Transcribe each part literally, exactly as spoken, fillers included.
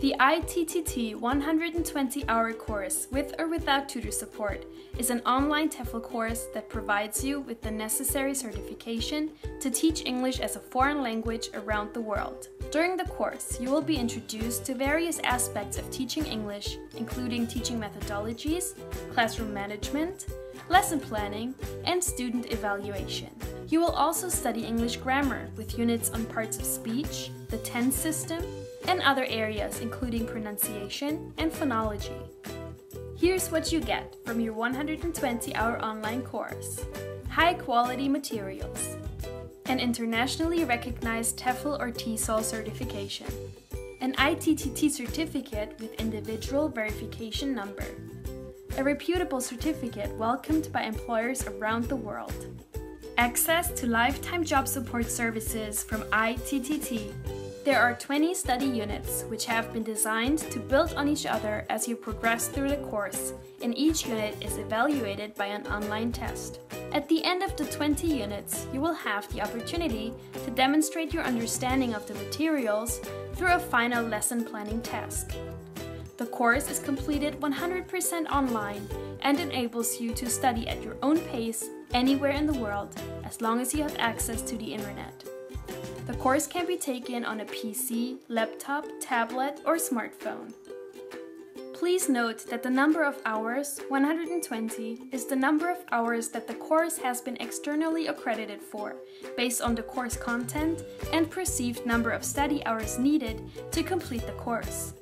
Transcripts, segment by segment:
The I T T T one hundred twenty hour course, with or without tutor support, is an online TEFL course that provides you with the necessary certification to teach English as a foreign language around the world. During the course, you will be introduced to various aspects of teaching English, including teaching methodologies, classroom management, lesson planning, and student evaluation. You will also study English grammar with units on parts of speech, the tense system, and other areas including pronunciation and phonology. Here's what you get from your one hundred twenty hour online course. High quality materials. An internationally recognized TEFL or TESOL certification. An I T T T certificate with individual verification number. A reputable certificate welcomed by employers around the world. Access to lifetime job support services from I T T T. There are twenty study units, which have been designed to build on each other as you progress through the course, and each unit is evaluated by an online test. At the end of the twenty units, you will have the opportunity to demonstrate your understanding of the materials through a final lesson planning task. The course is completed one hundred percent online and enables you to study at your own pace anywhere in the world, as long as you have access to the internet. The course can be taken on a P C, laptop, tablet, or smartphone. Please note that the number of hours, one hundred twenty, is the number of hours that the course has been externally accredited for, based on the course content and perceived number of study hours needed to complete the course.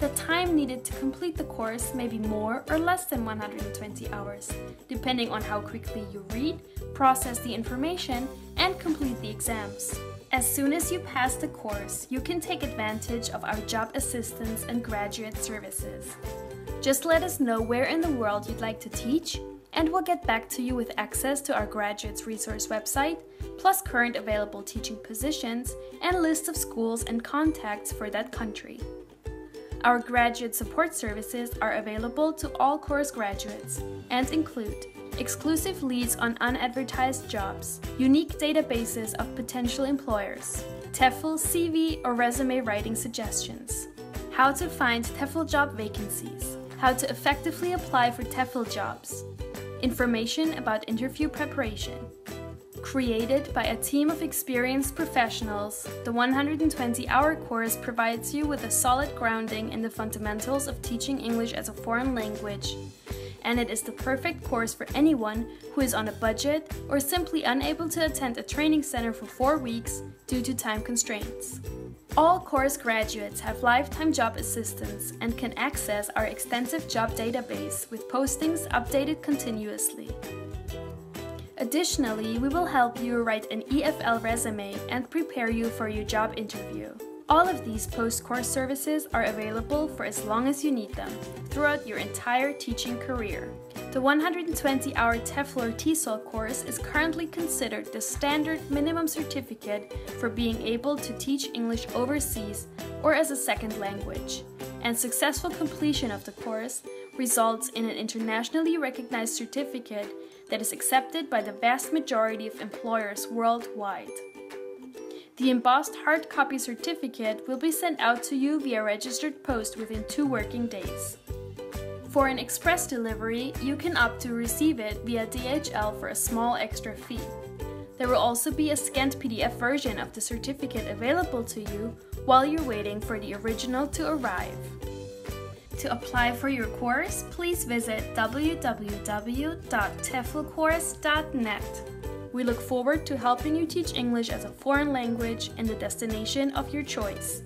The time needed to complete the course may be more or less than one hundred twenty hours, depending on how quickly you read, process the information, and complete the exams. As soon as you pass the course, you can take advantage of our job assistance and graduate services. Just let us know where in the world you'd like to teach, and we'll get back to you with access to our graduates resource website, plus current available teaching positions and list of schools and contacts for that country. Our graduate support services are available to all course graduates and include exclusive leads on unadvertised jobs, unique databases of potential employers, TEFL C V or resume writing suggestions, how to find TEFL job vacancies, how to effectively apply for TEFL jobs, information about interview preparation. Created by a team of experienced professionals, the one hundred twenty hour course provides you with a solid grounding in the fundamentals of teaching English as a foreign language, and it is the perfect course for anyone who is on a budget or simply unable to attend a training center for four weeks due to time constraints. All course graduates have lifetime job assistance and can access our extensive job database with postings updated continuously. Additionally, we will help you write an E F L resume and prepare you for your job interview. All of these post-course services are available for as long as you need them, throughout your entire teaching career. The one hundred twenty hour TEFL or TESOL course is currently considered the standard minimum certificate for being able to teach English overseas or as a second language, and successful completion of the course results in an internationally recognized certificate that is accepted by the vast majority of employers worldwide. The embossed hard copy certificate will be sent out to you via registered post within two working days. For an express delivery, you can opt to receive it via D H L for a small extra fee. There will also be a scanned P D F version of the certificate available to you while you're waiting for the original to arrive. To apply for your course, please visit w w w dot tefl course dot net. We look forward to helping you teach English as a foreign language in the destination of your choice.